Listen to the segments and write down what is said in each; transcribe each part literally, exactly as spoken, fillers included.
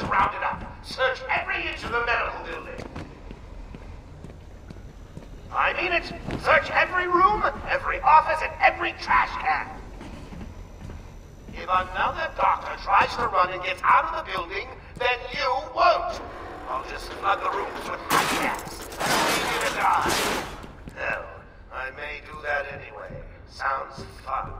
guys rounded up. Search every inch of the medical building. I mean it. Search every room, every office, and every trash can. If another doctor tries to run and gets out of the building, then you won't. I'll just flood the rooms with hotcats. Leave you to die. Hell, I may do that anyway. Sounds fun.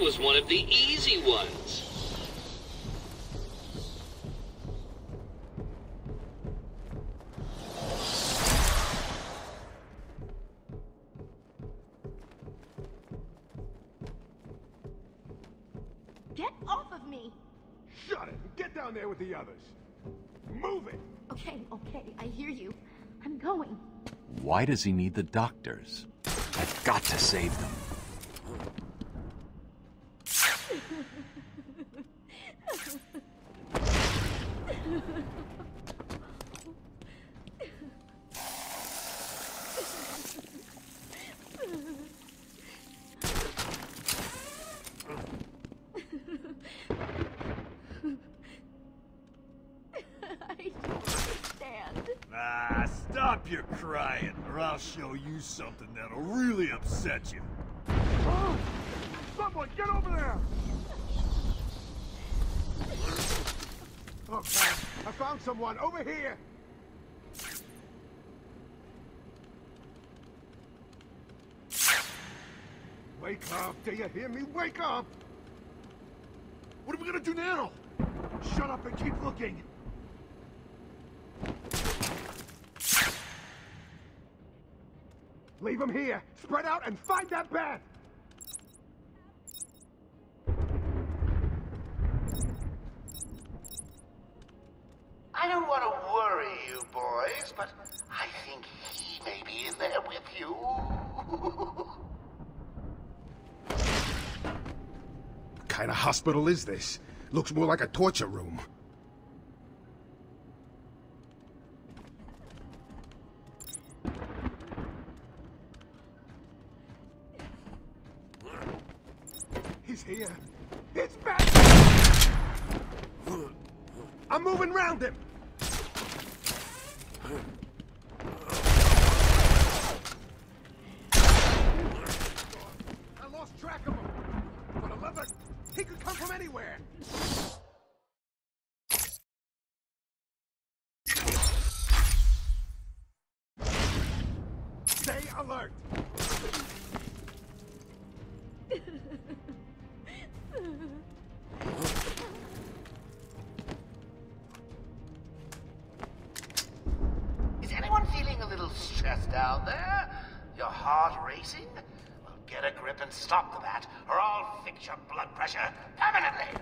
Was one of the easy ones. Get off of me! Shut it! Get down there with the others. Move it! Okay, okay, I hear you. I'm going. Why does he need the doctors? I've got to save them. Show you something that'll really upset you. Oh, someone get over there! Oh, crap. I found someone over here. Wake up! Do you hear me? Wake up! What are we gonna do now? Shut up and keep looking. Leave them here. Spread out and find that bat. I don't want to worry you boys, but I think he may be in there with you. What kind of hospital is this? Looks more like a torture room. Here. It's Batman! I'm moving round him! I lost track of him. But I love it. He could come from anywhere. Stay alert. Down there? Your heart racing? Well, get a grip and stop the bat, or I'll fix your blood pressure permanently!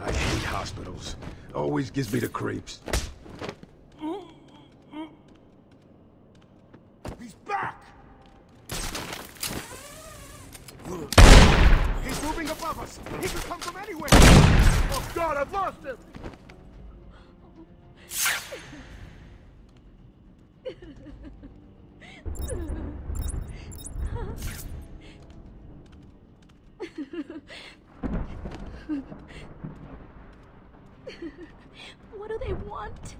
I hate hospitals. Always gives me the creeps. He's back! He's moving above us! He could come from anywhere! Oh God, I've lost him! What do they want?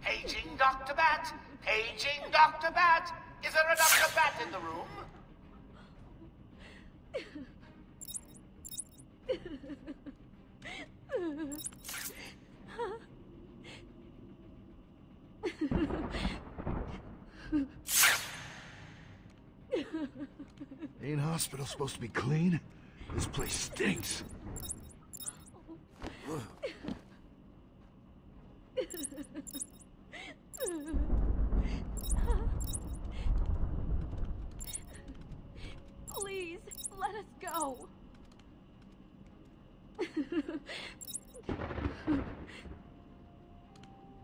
Paging Doctor Bat! Paging Doctor Bat! Is there a Doctor Bat in the room? Ain't hospital supposed to be clean? This place stinks.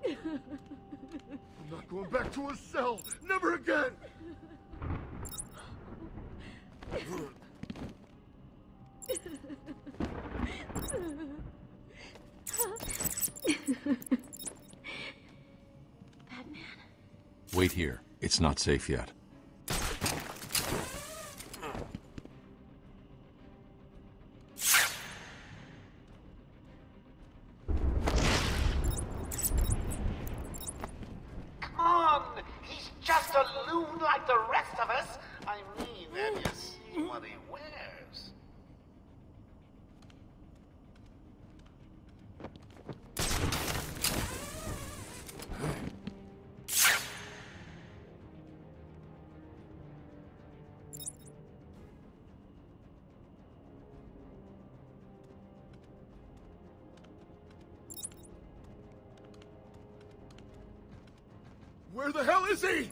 I'm not going back to his cell! Never again! Batman? Wait here. It's not safe yet. Where the hell is he?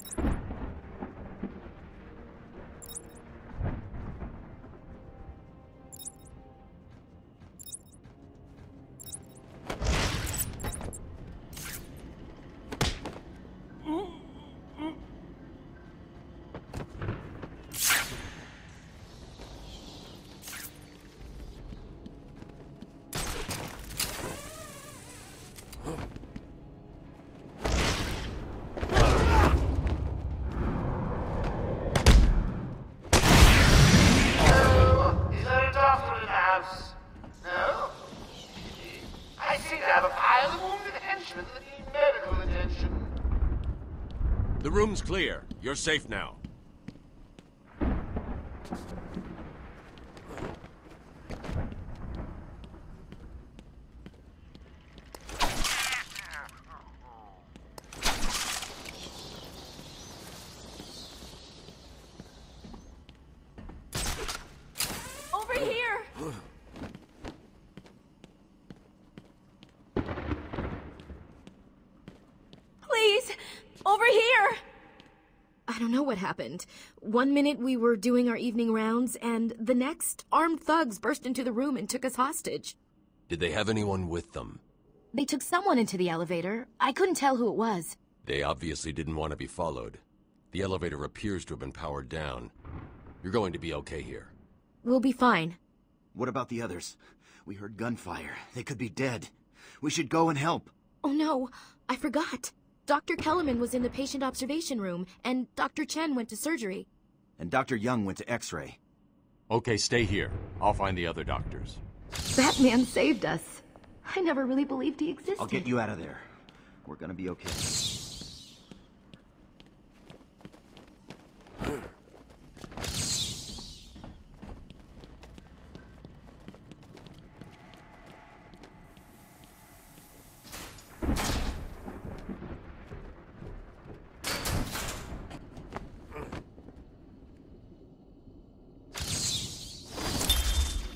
Room's clear. You're safe now. Over here. Please, over here. I don't know what happened. One minute we were doing our evening rounds, and the next, armed thugs burst into the room and took us hostage. Did they have anyone with them? They took someone into the elevator. I couldn't tell who it was. They obviously didn't want to be followed. The elevator appears to have been powered down. You're going to be okay here. We'll be fine. What about the others? We heard gunfire. They could be dead. We should go and help. Oh no, I forgot. Doctor Kellerman was in the patient observation room, and Doctor Chen went to surgery. And Doctor Young went to x-ray. Okay, stay here. I'll find the other doctors. Batman saved us. I never really believed he existed. I'll get you out of there. We're gonna be okay.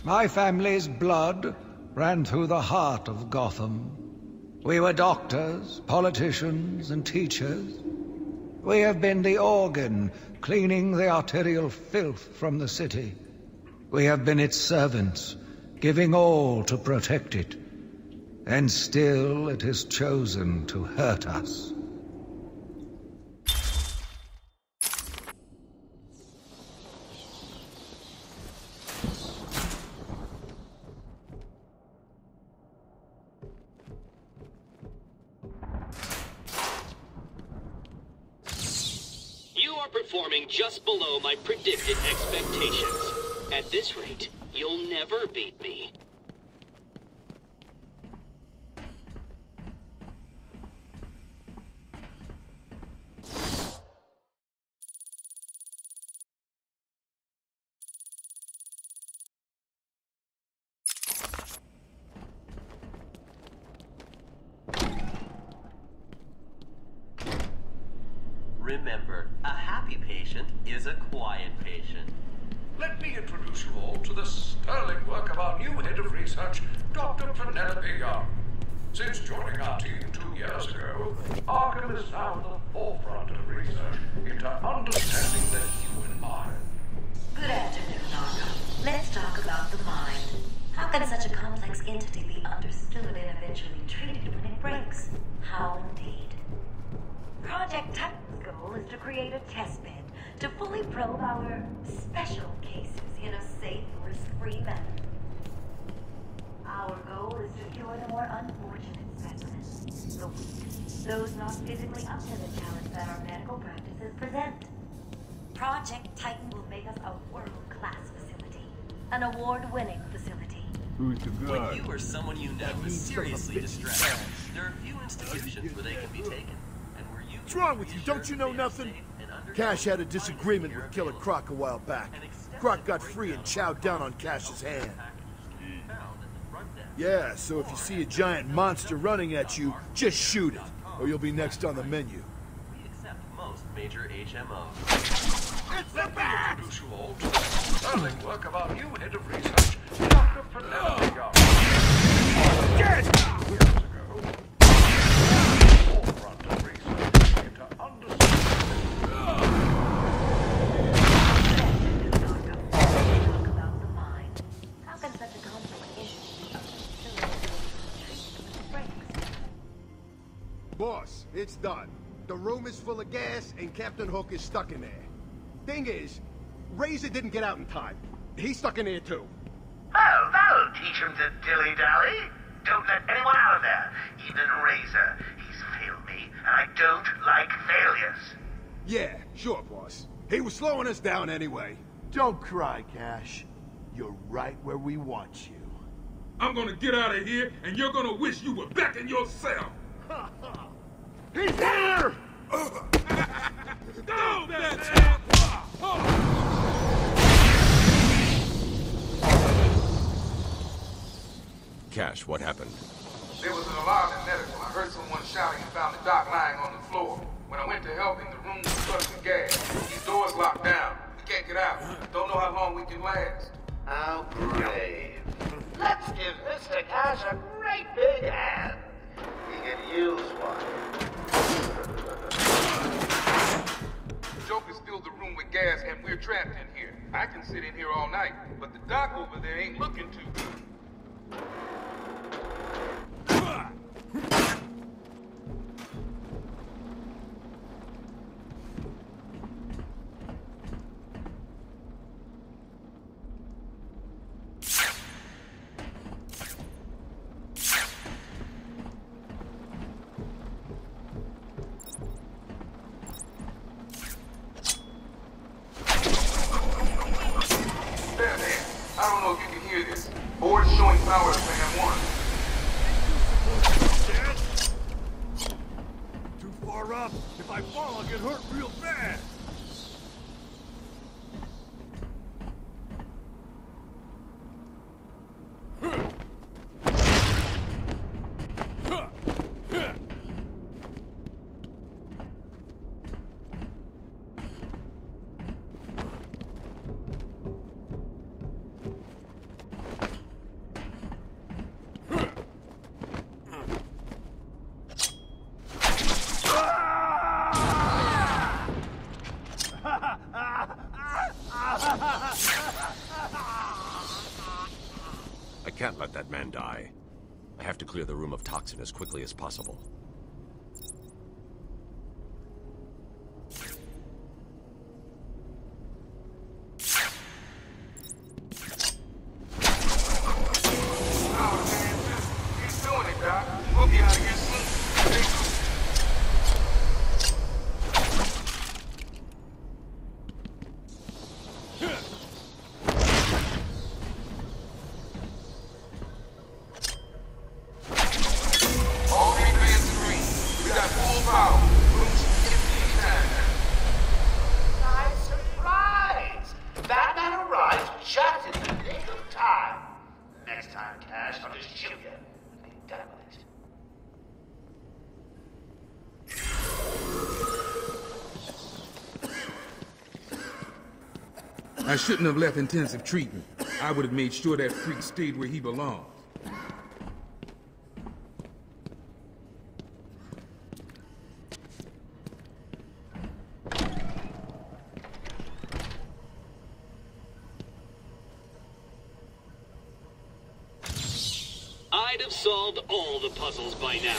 My family's blood ran through the heart of Gotham. We were doctors, politicians, and teachers. We have been the organ, cleaning the arterial filth from the city. We have been its servants, giving all to protect it. And still it has chosen to hurt us. Just below my predicted expectations. At this rate, you'll never beat me. Remember, a happy patient is a quiet patient. Let me introduce you all to the sterling work of our new head of research, Doctor Penelope Young. Since joining our team two years ago, Arkham is now at the forefront of research into understanding the human mind. Good afternoon, Arkham. Let's talk about the mind. How can such a complex entity be understood and eventually treated when it breaks? How indeed? create a testbed to fully probe our special cases in a safe, risk-free manner. Our goal is to cure the more unfortunate specimens, the weak, those not physically up to the challenge that our medical practices present. Project Titan will make us a world-class facility, an award-winning facility. Who's the god? When you or someone you know is seriously distressed, there are few institutions where they can be taken, and where you. What's wrong with you? Don't you know nothing? Cash had a disagreement with Killer Croc a while back. Croc got free and chowed down on Cash's hand. Yeah, so if you see a giant monster running at you, just shoot it, or you'll be next on the menu. We accept most major H M Os. It's a bat! Sterling work about new head of research, Doctor Penelope. Dead! Years ago, forefront of research into understanding. Boss, it's done. The room is full of gas, and Captain Hook is stuck in there. Thing is, Razor didn't get out in time. He's stuck in there, too. Oh, that'll teach him to dilly-dally. Don't let anyone out of there. Even Razor. He's failed me, and I don't like failures. Yeah, sure, boss. He was slowing us down anyway. Don't cry, Cash. You're right where we want you. I'm gonna get out of here, and you're gonna wish you were back in your cell. Ha ha! He's there! Oh. No, that's it! Cash, what happened? There was an alarm in medical. I heard someone shouting and found the doc lying on the floor. When I went to help him, the room was flooded with gas. These doors locked down. We can't get out. Don't know how long we can last. How brave. Let's give Mister Cash a great big hand. He can use one. Joker's filled the room with gas and we're trapped in here. I can sit in here all night, but the doc over there ain't looking too good. Can't let that man die. I have to clear the room of toxin as quickly as possible. I shouldn't have left intensive treatment. I would have made sure that freak stayed where he belonged. I'd have solved all the puzzles by now.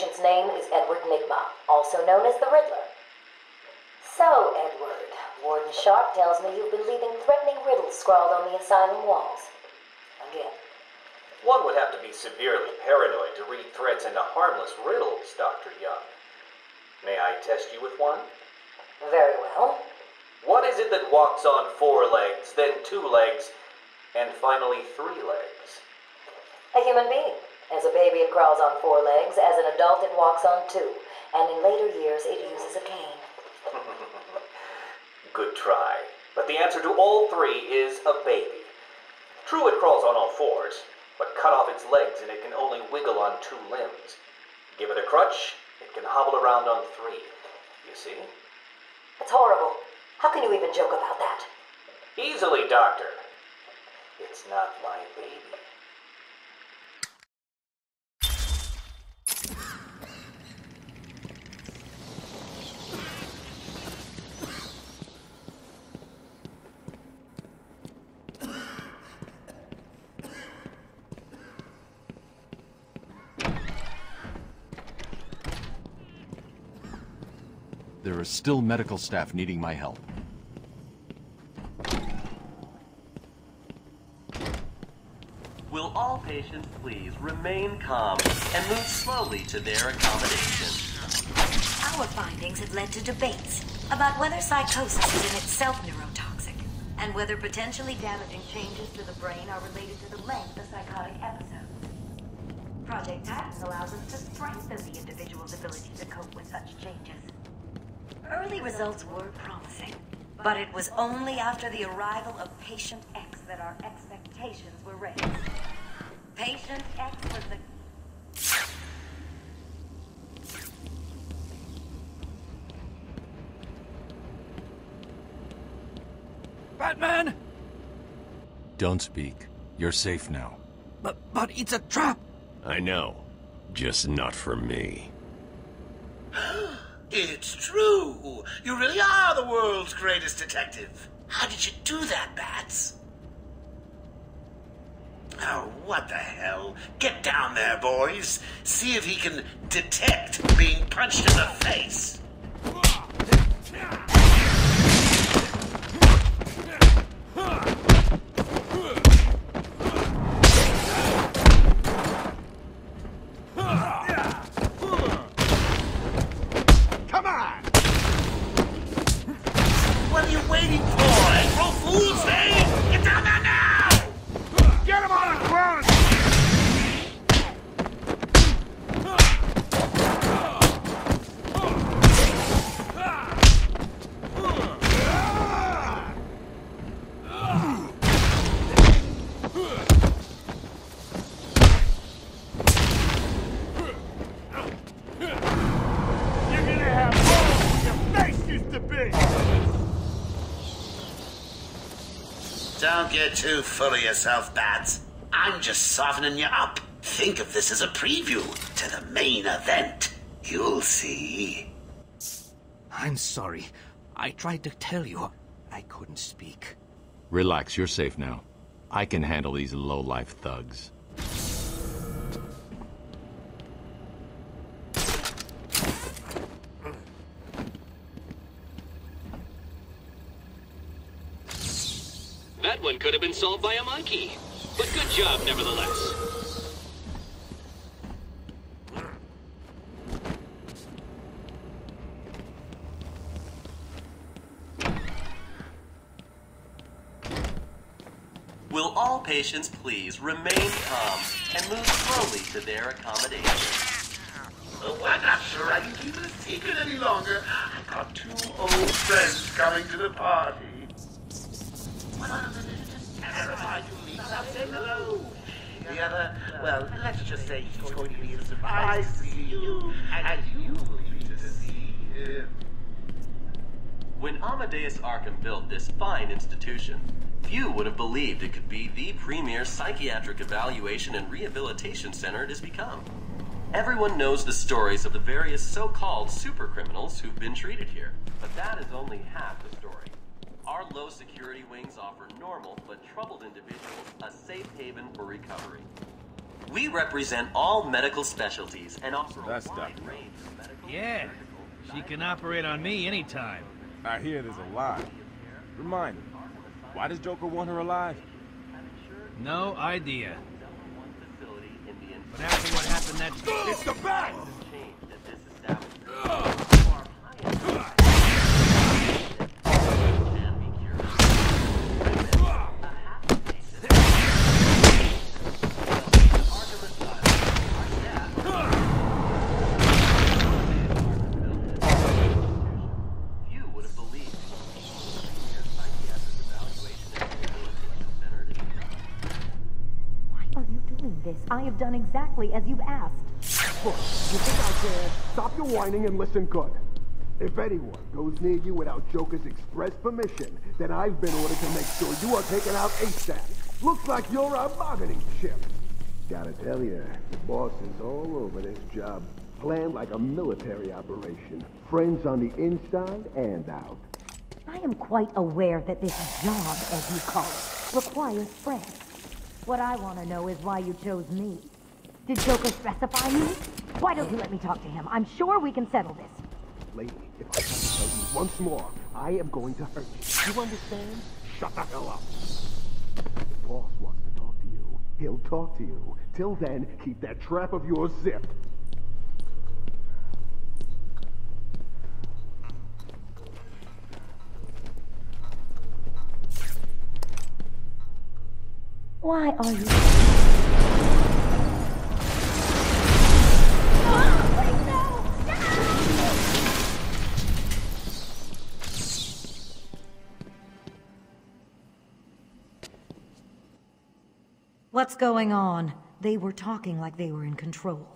patient's name is Edward Mi'kmaq, also known as the Riddler. So, Edward, Warden Sharp tells me you've been leaving threatening riddles scrawled on the asylum walls. Again. One would have to be severely paranoid to read threats into harmless riddles, Doctor Young. May I test you with one? Very well. What is it that walks on four legs, then two legs, and finally three legs? A human being. As a baby, it crawls on four legs. As an adult, it walks on two. And in later years, it uses a cane. Good try. But the answer to all three is a baby. True, it crawls on all fours, but cut off its legs and it can only wiggle on two limbs. Give it a crutch, it can hobble around on three. You see? It's horrible. How can you even joke about that? Easily, Doctor. It's not my baby. There are still medical staff needing my help. Will all patients please remain calm and move slowly to their accommodation? Our findings have led to debates about whether psychosis is in itself neurotoxic and whether potentially damaging changes to the brain are related to the length of psychotic episodes. Project Titan allows us to strengthen the individual's ability to cope with such changes. Early results were promising, but it was only after the arrival of Patient X that our expectations were raised. Patient X was the... Batman! Don't speak. You're safe now. But, but it's a trap! I know. Just not for me. It's true! You really are the world's greatest detective! How did you do that, Bats? Oh, what the hell? Get down there, boys! See if he can detect being punched in the face! You're too full of yourself, Bats. I'm just softening you up. Think of this as a preview to the main event. You'll see. I'm sorry. I tried to tell you. I couldn't speak. Relax, you're safe now. I can handle these low-life thugs. Could have been solved by a monkey, but good job nevertheless. Will all patients please remain calm and move slowly to their accommodation? Oh, I'm not sure I can keep it a secret any longer. I've got two old friends coming to the party. The other, well, let's just say he's going to be a surprise to see you, and you will be to see him. When Amadeus Arkham built this fine institution, few would have believed it could be the premier psychiatric evaluation and rehabilitation center it has become. Everyone knows the stories of the various so-called supercriminals who've been treated here, but that is only half the story. Our low-security wings offer normal but troubled individuals a safe haven for recovery. We represent all medical specialties and offer That's a wide range of medical. Yeah, she can operate on me anytime. I hear there's a lot. Remind me, why does Joker want her alive? No idea. But after what happened that... It's the bat! I have done exactly as you've asked. Look, you think I care? Stop your whining and listen good. If anyone goes near you without Joker's express permission, then I've been ordered to make sure you are taken out ASAP. Looks like you're a bargaining chip. Gotta tell you, the boss is all over this job. Planned like a military operation. Friends on the inside and out. I am quite aware that this job, as you call it, requires friends. What I want to know is why you chose me. Did Joker specify me? Why don't you let me talk to him? I'm sure we can settle this. Lady, if I have to tell you once more, I am going to hurt you. You understand? Shut the hell up. If the boss wants to talk to you, he'll talk to you. Till then, keep that trap of yours zipped. Why are you... Ah, please, no! No! What's going on? They were talking like they were in control.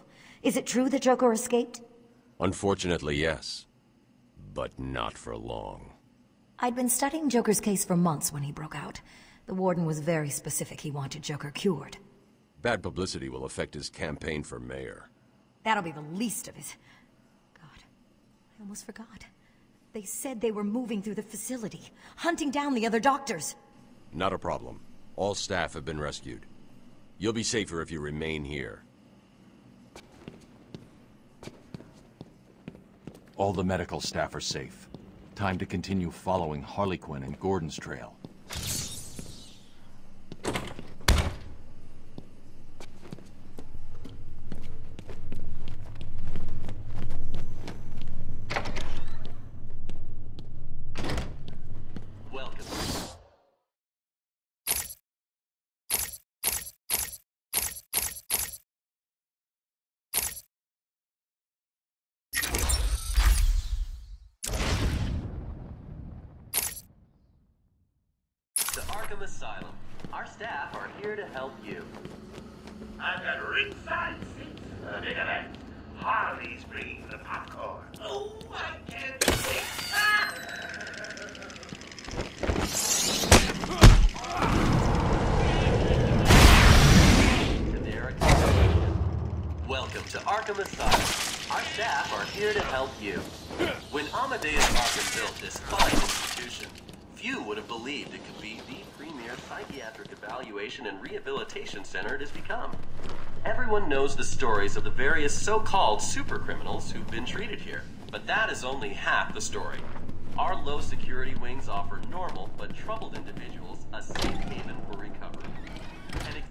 Is it true that Joker escaped? Unfortunately, yes. But not for long. I'd been studying Joker's case for months when he broke out. The Warden was very specific. He wanted Joker cured. Bad publicity will affect his campaign for mayor. That'll be the least of it. God, I almost forgot. They said they were moving through the facility, hunting down the other doctors. Not a problem. All staff have been rescued. You'll be safer if you remain here. All the medical staff are safe. Time to continue following Harley Quinn and Gordon's trail. Asylum. Our staff are here to help you. I've got ringside seats for the big event. Harley's bringing the popcorn. Oh, I can't wait. Ah! To their accomplishment. Welcome to Arkham Asylum. Our staff are here to help you. When Amadeus Arkham built this fine institution, few would have believed it could be the psychiatric evaluation and rehabilitation center it has become. Everyone knows the stories of the various so-called supercriminals who've been treated here, but that is only half the story. Our low security wings offer normal but troubled individuals a safe haven for recovery. And it...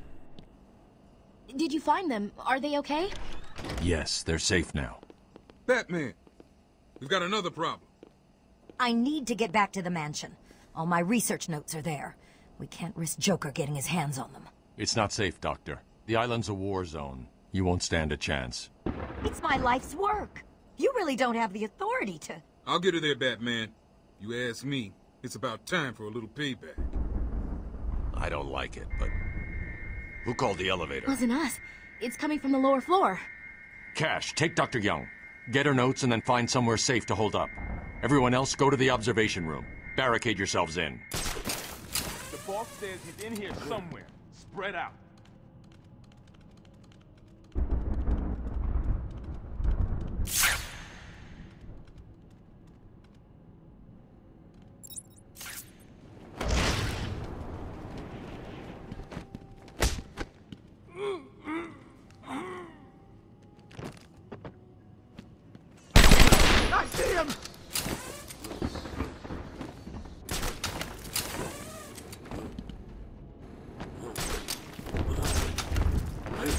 Did you find them? Are they okay? Yes, they're safe now. Batman! We've got another problem. I need to get back to the mansion. All my research notes are there. We can't risk Joker getting his hands on them. It's not safe, Doctor. The island's a war zone. You won't stand a chance. It's my life's work. You really don't have the authority to... I'll get her there, Batman. You ask me, it's about time for a little payback. I don't like it, but... Who called the elevator? It wasn't us. It's coming from the lower floor. Cash, take Doctor Young. Get her notes and then find somewhere safe to hold up. Everyone else, go to the observation room. Barricade yourselves in. Boss says he's in here somewhere. Spread out.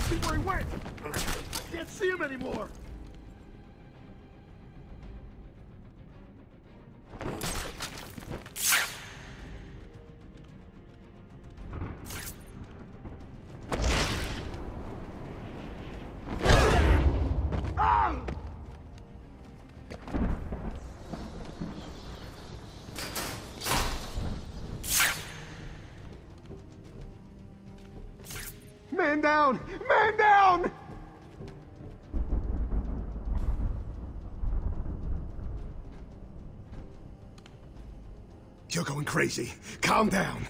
see where he went! I can't see him anymore! Man down! Man down! You're going crazy. Calm down.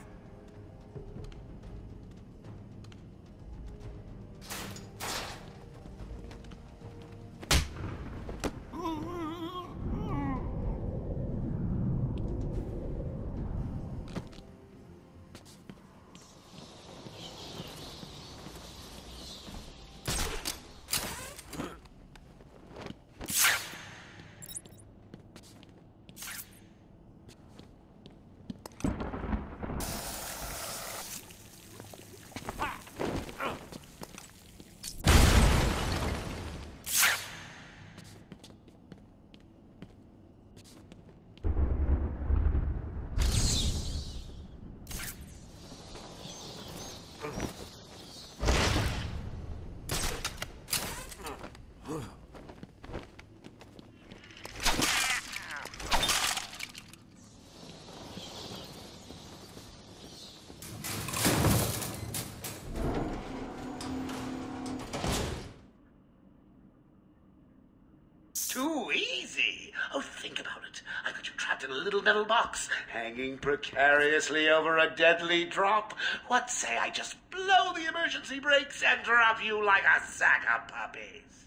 Metal box hanging precariously over a deadly drop. What say I just blow the emergency brakes and drop you like a sack of puppies?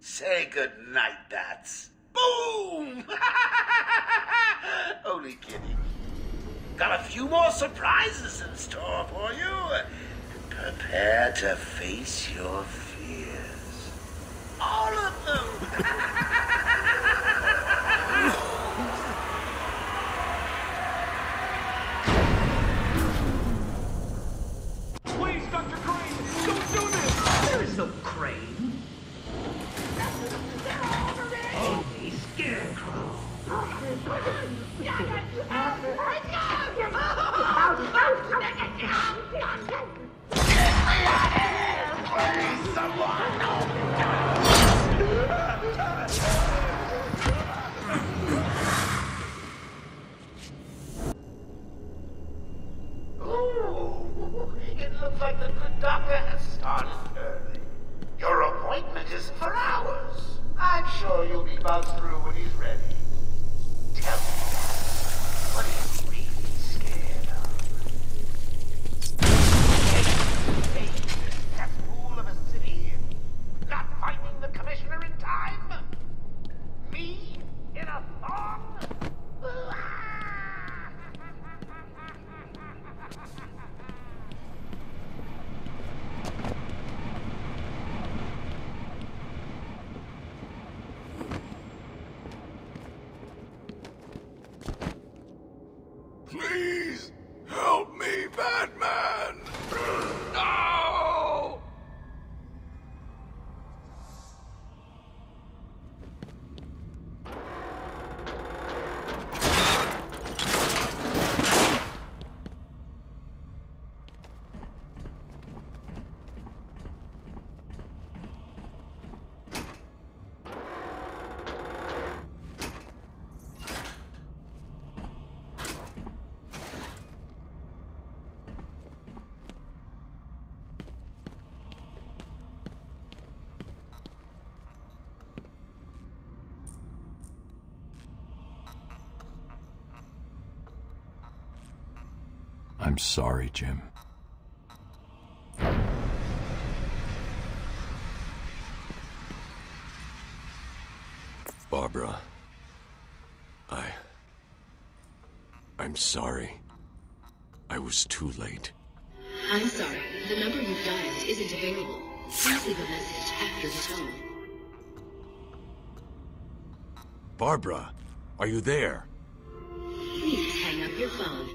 Say good night, bats. Boom! Only kidding. Got a few more surprises in store for you. Prepare to face your fears. All of them! I'm sorry, Jim. Barbara, I... I'm sorry. I was too late. I'm sorry. The number you've dialed isn't available. Please leave a message after the tone. Barbara, are you there? Please hang up your phone.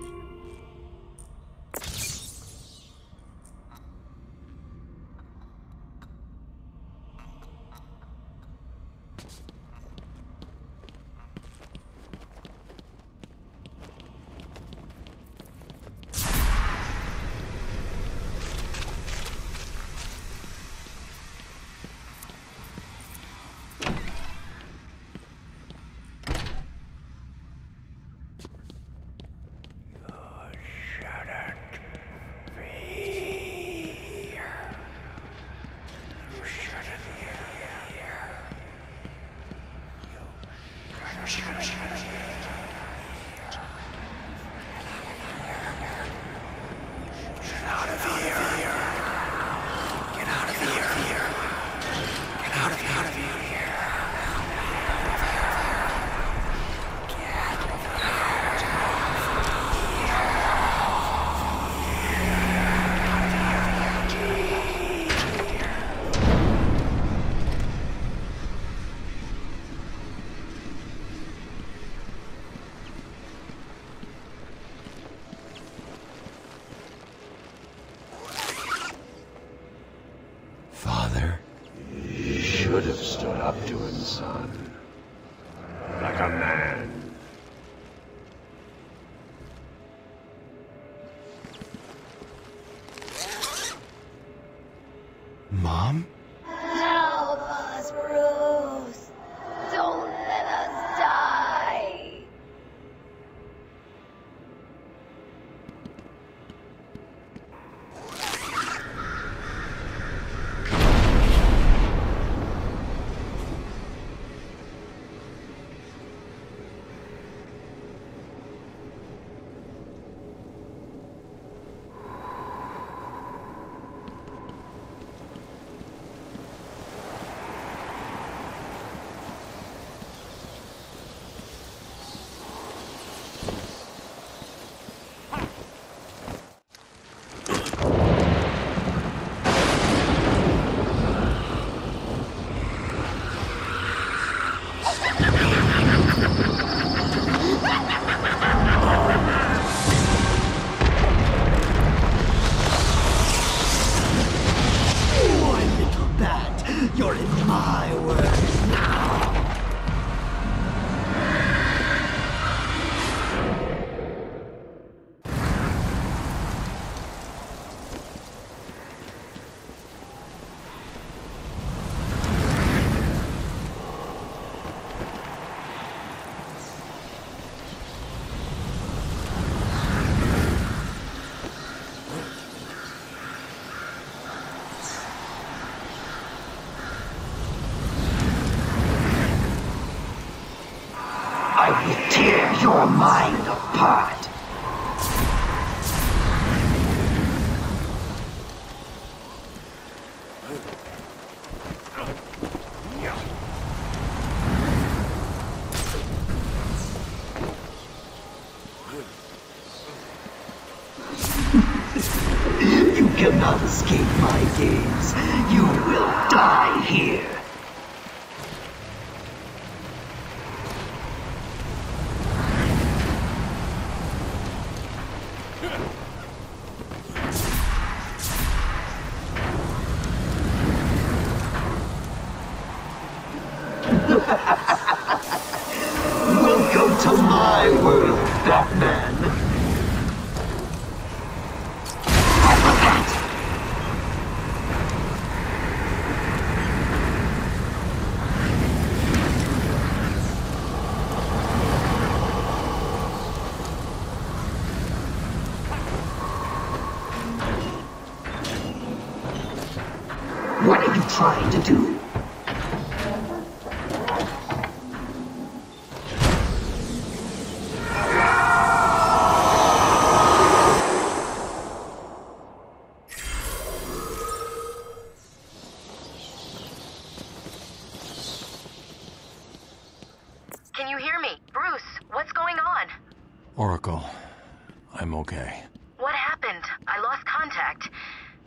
should have stood up to him, son. Like a man. Mom? Help us, Bruce! Don't let us die! Your mind apart. You cannot escape my gaze. You will die here. Welcome to my world, Batman. I forgot. What are you trying to do? Oracle, I'm okay. What happened? I lost contact.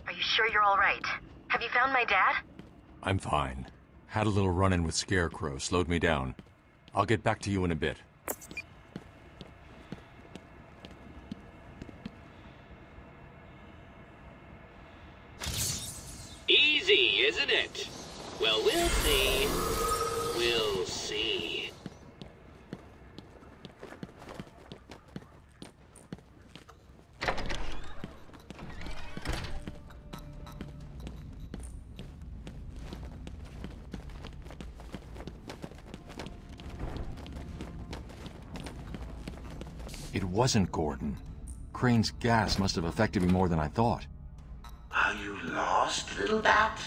Are you sure you're all right? Have you found my dad? I'm fine. Had a little run-in with Scarecrow, slowed me down. I'll get back to you in a bit. Easy, isn't it? Well, we'll see. We'll see. It wasn't Gordon. Crane's gas must have affected me more than I thought. Are you lost, little bat?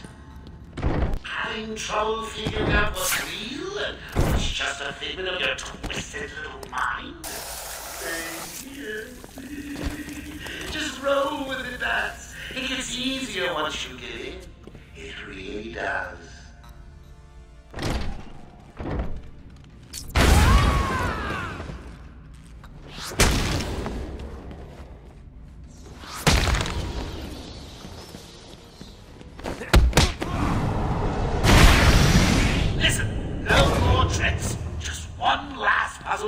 Having trouble figuring out what's real and what's just a figment of your twisted little mind? Just roll with it, bats. It gets easier once you get in. It really does.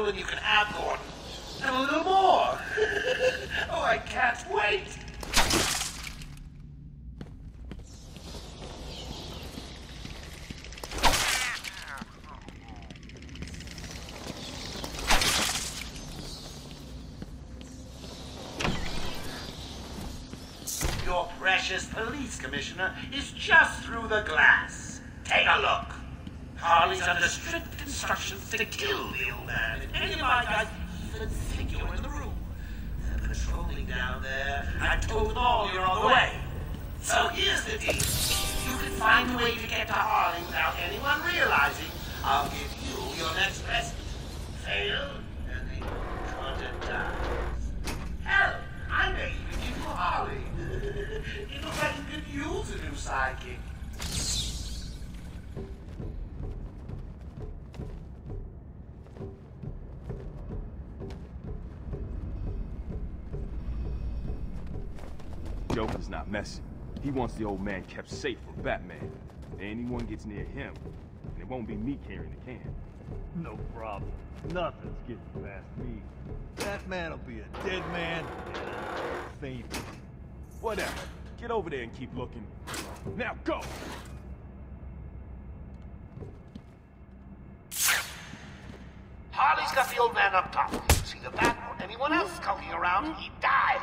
And you can have Gordon. And a little more. Oh, I can't wait. your precious police commissioner is just through the glass. Take a look. Harley's under strict instructions to kill the old man. If any of my guys even think you're in the room, they're patrolling down there. I told them all you're on the way. So here's the deal. You can find a way to get to Harley without anyone realizing. I'll give you your next present. Fail, and the content dies. Hell, I may even give you Harley. It looks like you could use a new sidekick. Joker's not messing. He wants the old man kept safe from Batman. If anyone gets near him, and it won't be me carrying the can. No problem. Nothing's getting past me. Batman'll be a dead man and a faint. Whatever. Get over there and keep looking. Now go! Harley's got the old man up top. See the bat or anyone else skulking around, he dies.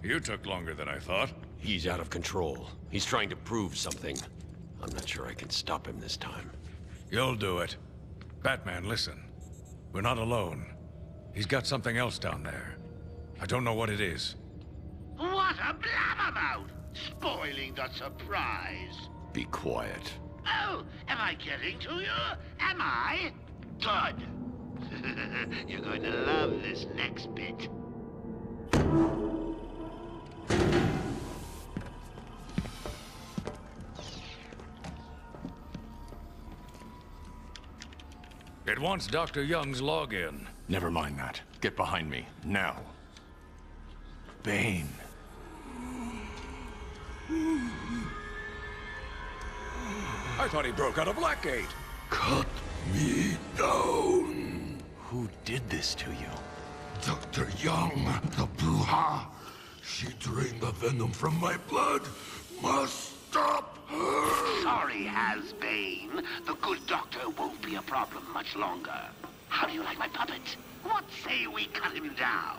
You took longer than I thought. He's out of control. He's trying to prove something. I'm not sure I can stop him this time. You'll do it. Batman, listen. We're not alone. He's got something else down there. I don't know what it is. What a blabbermouth! Spoiling the surprise. Be quiet. Oh, am I getting to you? Am I? Good. You're going to love this next bit. It wants Doctor Young's login. Never mind that. Get behind me, now. Bane. I thought he broke out of Blackgate. Cut me down. Who did this to you? Doctor Young, the Bruja. She drained the venom from my blood. Must stop her! Sorry, Has-Bane. The good doctor won't be a problem much longer. How do you like my puppet? What say we cut him down?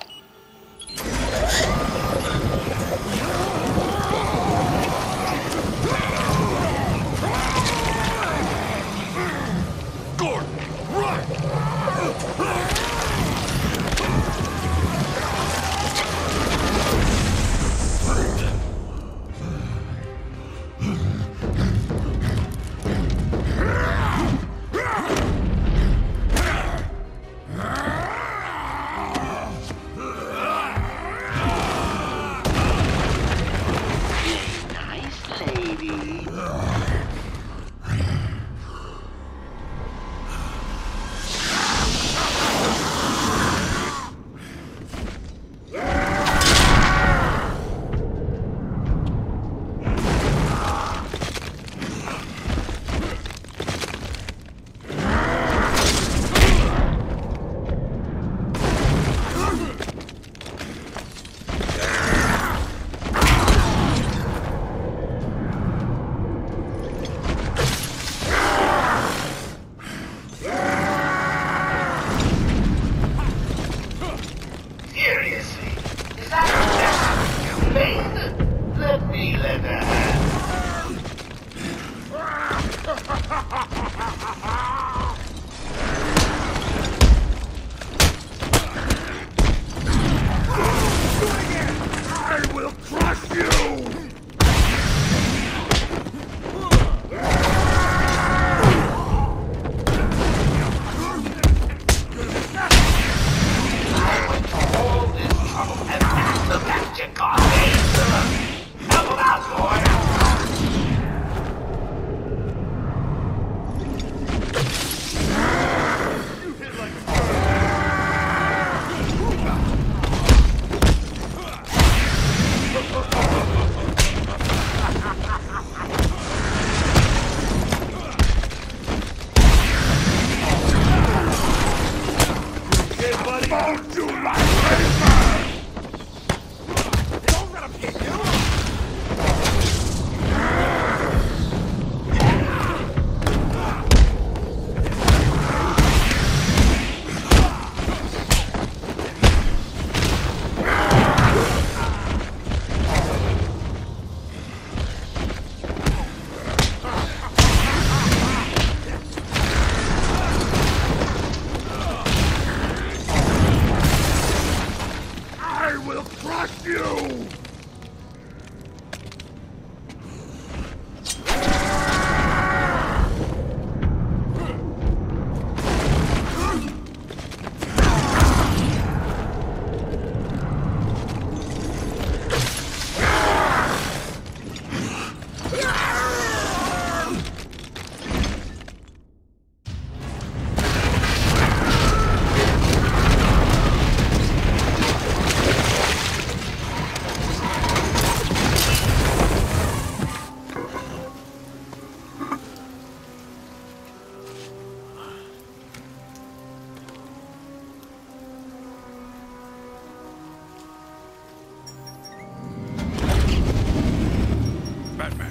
Gordon, run!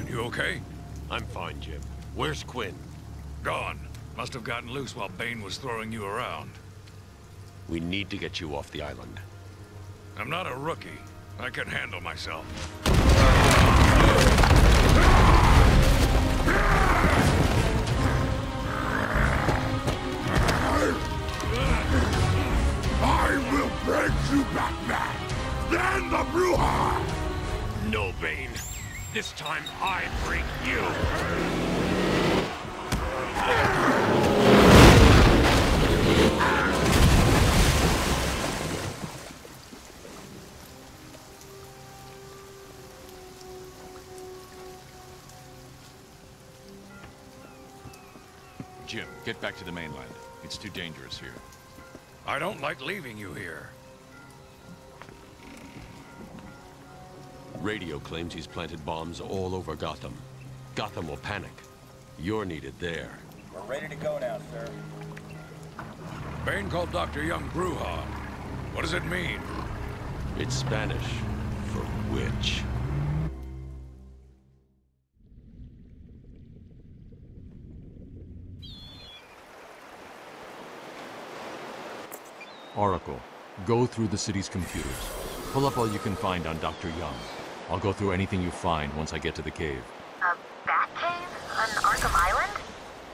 You okay? I'm fine, Jim. Where's Quinn? Gone. Must have gotten loose while Bane was throwing you around. We need to get you off the island. I'm not a rookie. I can handle myself. I will bring you Batman! Then the Bruja! No, Bane. This time I bring you! Jim, get back to the mainland. It's too dangerous here. I don't like leaving you here. Radio claims he's planted bombs all over Gotham. Gotham will panic. You're needed there. We're ready to go now, sir. Bane called Doctor Young Bruja. What does it mean? It's Spanish for witch. Oracle, go through the city's computers. Pull up all you can find on Doctor Young. I'll go through anything you find once I get to the cave. A Batcave on Arkham Island?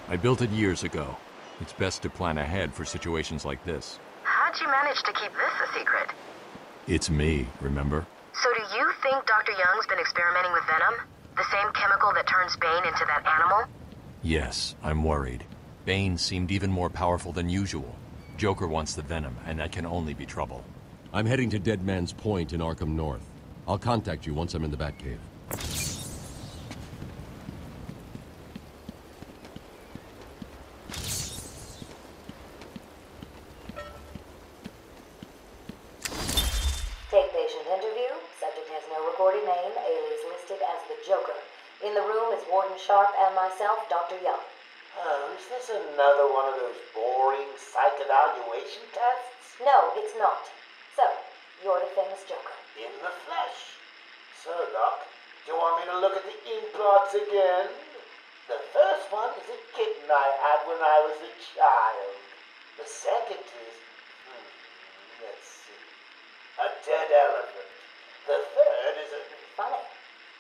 I built it years ago. It's best to plan ahead for situations like this. How'd you manage to keep this a secret? It's me, remember? So do you think Doctor Young's been experimenting with venom? The same chemical that turns Bane into that animal? Yes, I'm worried. Bane seemed even more powerful than usual. Joker wants the venom, and that can only be trouble. I'm heading to Dead Man's Point in Arkham North. I'll contact you once I'm in the Batcave. Take patient interview. Subject has no recorded name, alias listed as the Joker. In the room is Warden Sharp and myself, Doctor Young. Oh, is this another one of those boring psych-evaluation tests? No, it's not. So, you're the famous Joker. In the flesh. So, Doc, do you want me to look at the implants again? The first one is a kitten I had when I was a child. The second is... Hmm, let's see. A dead elephant. The third is a... Funny.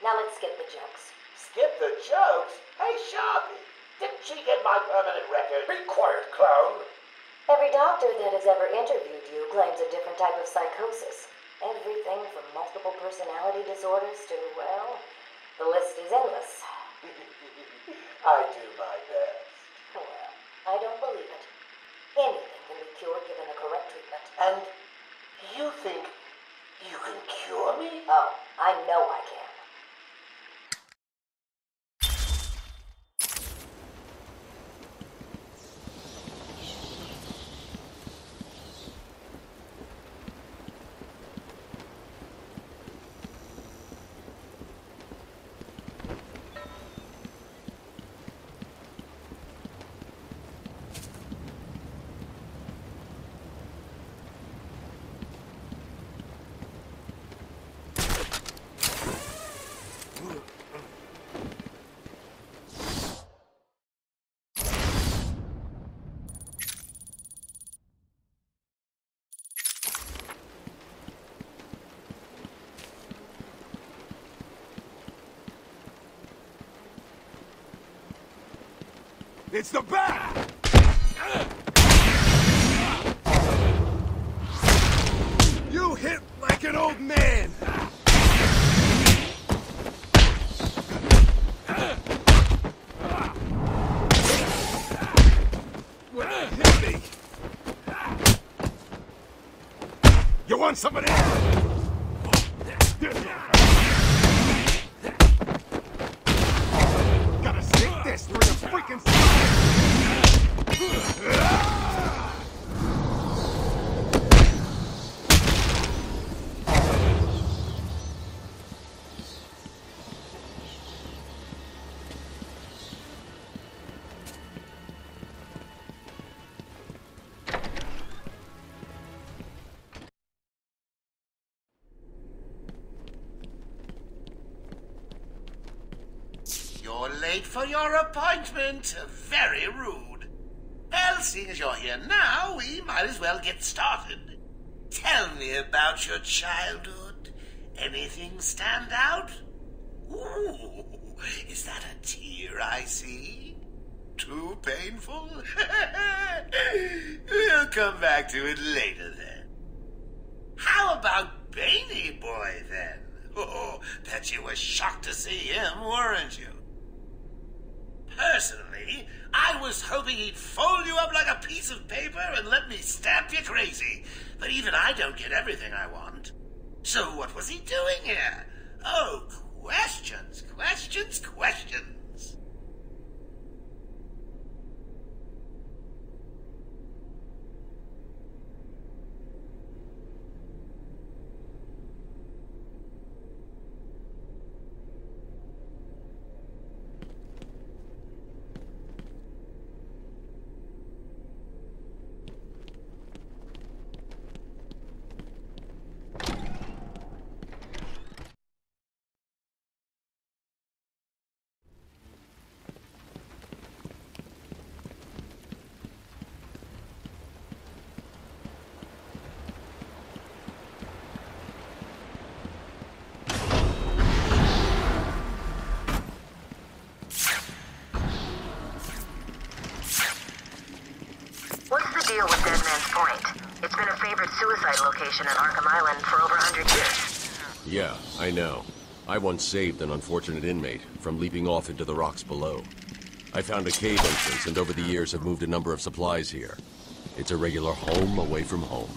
Now let's skip the jokes. Skip the jokes? Hey, Sharpie! Didn't she get my permanent record? Be quiet, clown! Every doctor that has ever interviewed you claims a different type of psychosis. Everything from multiple personality disorders to, well, the list is endless. I do my best. Well, I don't believe it. Anything can be cured given the correct treatment. And you think you can cure me? Oh, I know I can. It's the bat! You hit like an old man! What hit me? You want somebody else? Gotta stick this through the freaking side! You're late for your appointment. Very rude. Well, seeing as you're here now, we might as well get started. Tell me about your childhood. Anything stand out? Ooh, is that a tear I see? Too painful? We'll come back to it later, then. How about Baney Boy, then? Oh, bet you were shocked to see him, weren't you? Personally, I was hoping he'd fold you up like a piece of paper and let me stamp you crazy. But even I don't get everything I want. So what was he doing here? Oh, questions, questions, questions. Deal with Dead Man's Point. It's been a favorite suicide location in Arkham Island for over a hundred years. Yeah, I know. I once saved an unfortunate inmate from leaping off into the rocks below. I found a cave entrance and over the years have moved a number of supplies here. It's a regular home away from home.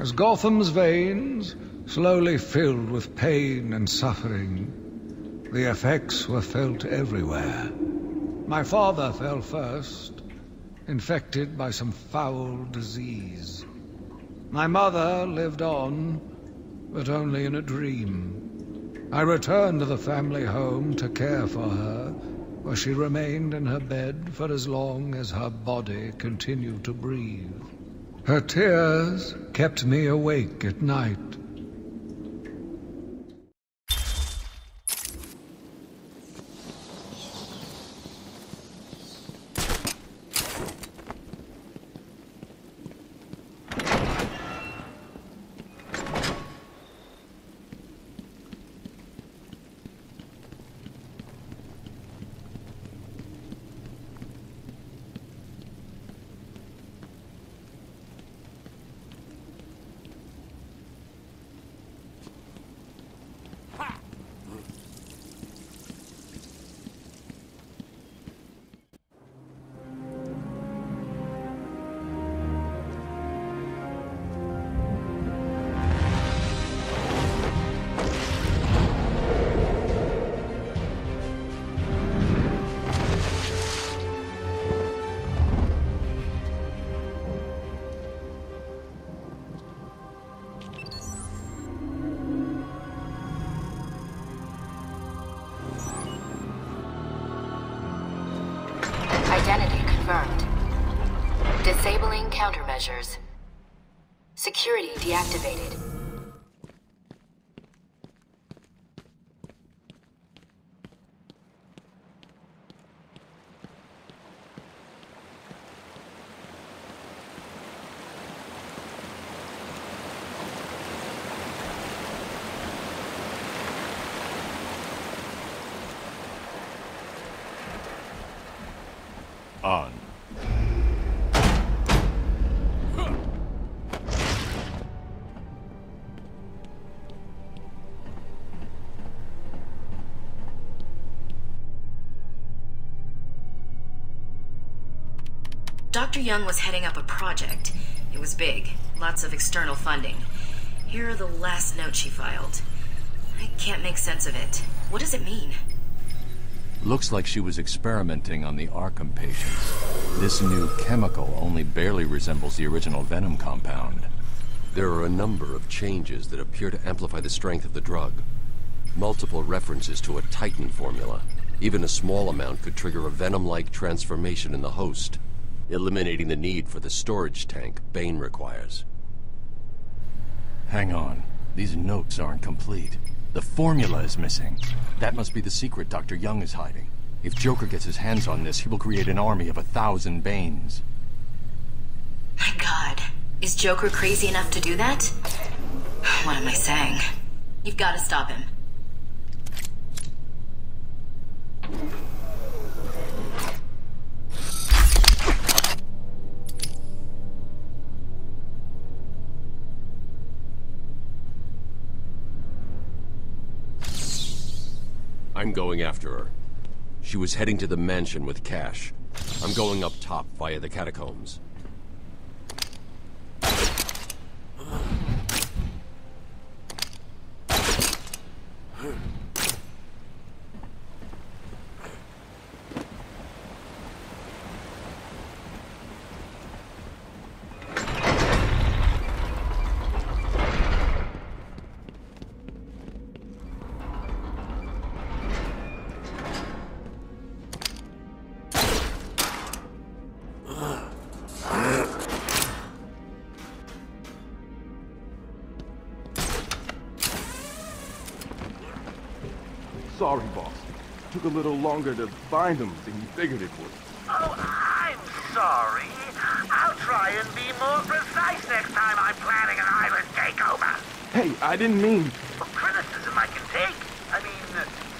As Gotham's veins slowly filled with pain and suffering, the effects were felt everywhere. My father fell first, infected by some foul disease. My mother lived on, but only in a dream. I returned to the family home to care for her, where she remained in her bed for as long as her body continued to breathe. Her tears kept me awake at night. measures. Security deactivated. On. Doctor Young was heading up a project. It was big, lots of external funding. Here are the last notes she filed. I can't make sense of it. What does it mean? Looks like she was experimenting on the Arkham patients. This new chemical only barely resembles the original venom compound. There are a number of changes that appear to amplify the strength of the drug. Multiple references to a Titan formula. Even a small amount could trigger a venom-like transformation in the host, eliminating the need for the storage tank Bane requires. Hang on. These notes aren't complete. The formula is missing. That must be the secret Doctor Young is hiding. If Joker gets his hands on this, he will create an army of a thousand Banes. My God. Is Joker crazy enough to do that? What am I saying? You've got to stop him. I'm going after her. She was heading to the mansion with Cash. I'm going up top via the catacombs. Sorry, boss. It took a little longer to find them than you figured it would. Oh, I'm sorry. I'll try and be more precise next time I'm planning an island takeover. Hey, I didn't mean... Well, criticism I can take. I mean,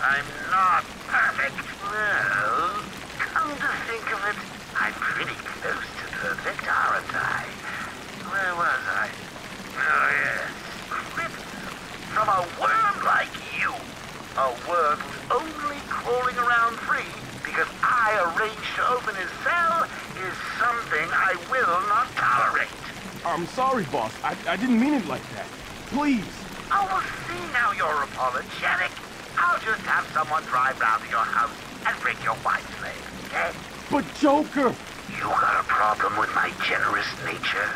I'm not perfect. Well, come to think of it, I'm pretty close to perfect, aren't I? Where was I? Oh, yes. Criticism from a worm like you. A worm who's only crawling around free because I arranged to open his cell is something I will not tolerate. I'm sorry, boss. I, I didn't mean it like that. Please. Oh, well, see now you're apologetic. I'll just have someone drive round to your house and bring your wife slave, okay? But Joker! You got a problem with my generous nature?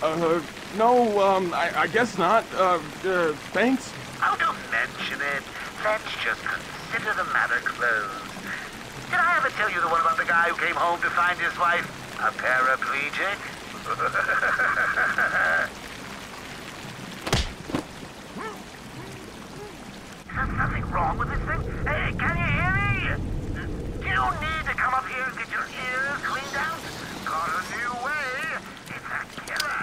Uh, no, um, I, I guess not. Uh, uh, thanks. Oh, don't mention it. Let's just consider the matter closed. Did I ever tell you the one about the guy who came home to find his wife a paraplegic? There's nothing wrong with this thing. Hey, can you hear me? Do you need to come up here and get your ears cleaned out? Got a new way. It's a killer.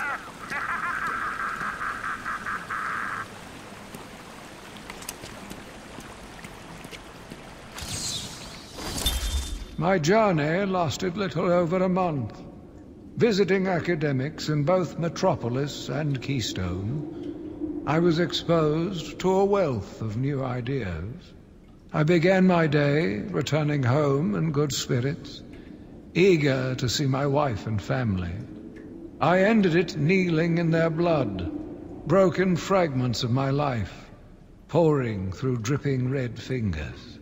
My journey lasted little over a month, visiting academics in both Metropolis and Keystone. I was exposed to a wealth of new ideas. I began my day returning home in good spirits, eager to see my wife and family. I ended it kneeling in their blood, broken fragments of my life, pouring through dripping red fingers.